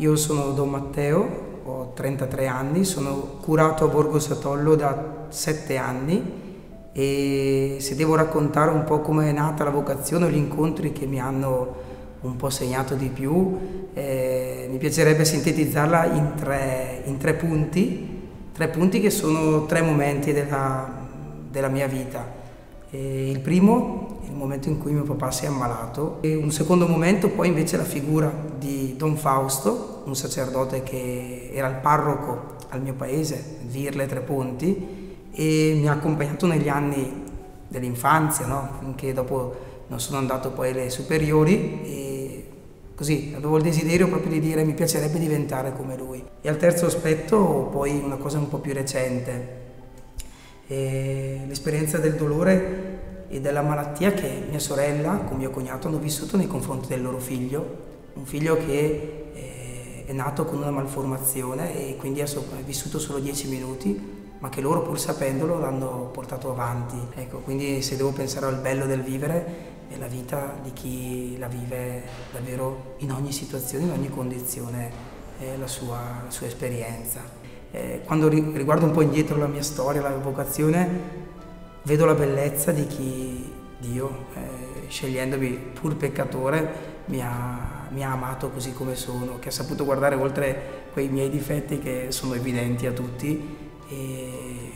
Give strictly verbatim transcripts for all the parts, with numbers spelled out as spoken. Io sono Don Matteo, ho trentatré anni, sono curato a Borgo Satollo da sette anni e se devo raccontare un po' come è nata la vocazione o gli incontri che mi hanno un po' segnato di più, eh, mi piacerebbe sintetizzarla in tre, in tre punti, tre punti che sono tre momenti della, della mia vita. E il primo è il momento in cui mio papà si è ammalato, e un secondo momento poi invece la figura di Don Fausto, un sacerdote che era il parroco al mio paese, Virle Tre Ponti, e mi ha accompagnato negli anni dell'infanzia, no? Finché dopo non sono andato poi alle superiori, e così avevo il desiderio proprio di dire mi piacerebbe diventare come lui. E al terzo aspetto poi una cosa un po' più recente, l'esperienza del dolore e della malattia che mia sorella con mio cognato hanno vissuto nei confronti del loro figlio, un figlio che è nato con una malformazione e quindi è vissuto solo dieci minuti, ma che loro pur sapendolo l'hanno portato avanti. Ecco, quindi se devo pensare al bello del vivere è la vita di chi la vive davvero in ogni situazione, in ogni condizione, eh, la, sua, la sua esperienza. Eh, quando ri riguardo un po' indietro la mia storia, la vocazione, vedo la bellezza di chi Dio, eh, scegliendomi pur peccatore, mi ha, mi ha amato così come sono, che ha saputo guardare oltre quei miei difetti che sono evidenti a tutti, E,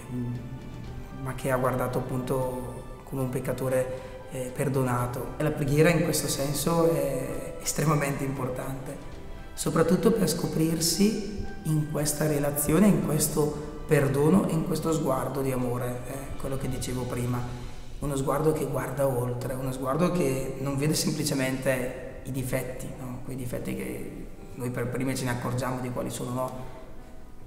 ma che ha guardato appunto come un peccatore eh, perdonato. La preghiera in questo senso è estremamente importante, soprattutto per scoprirsi in questa relazione, in questo perdono e in questo sguardo di amore, eh, quello che dicevo prima, uno sguardo che guarda oltre, uno sguardo che non vede semplicemente i difetti, no? Quei difetti che noi per primi ce ne accorgiamo di quali sono, no?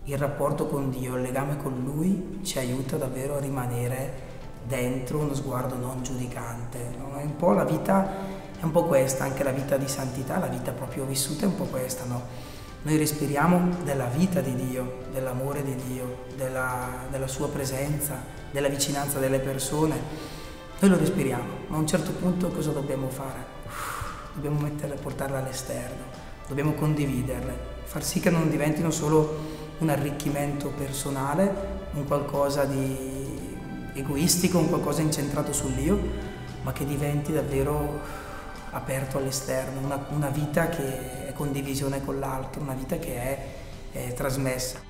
Il rapporto con Dio, il legame con Lui ci aiuta davvero a rimanere dentro uno sguardo non giudicante. No? È un po' la vita, è un po' questa, anche la vita di santità, la vita proprio vissuta è un po' questa. No? Noi respiriamo della vita di Dio, dell'amore di Dio, della, della Sua presenza, della vicinanza delle persone. Noi lo respiriamo, ma a un certo punto cosa dobbiamo fare? Uff, dobbiamo metterla, portarla all'esterno, dobbiamo condividerle, far sì che non diventino solo un arricchimento personale, un qualcosa di egoistico, un qualcosa incentrato sull'io, ma che diventi davvero aperto all'esterno, una, una vita che è condivisione con l'altro, una vita che è, è trasmessa.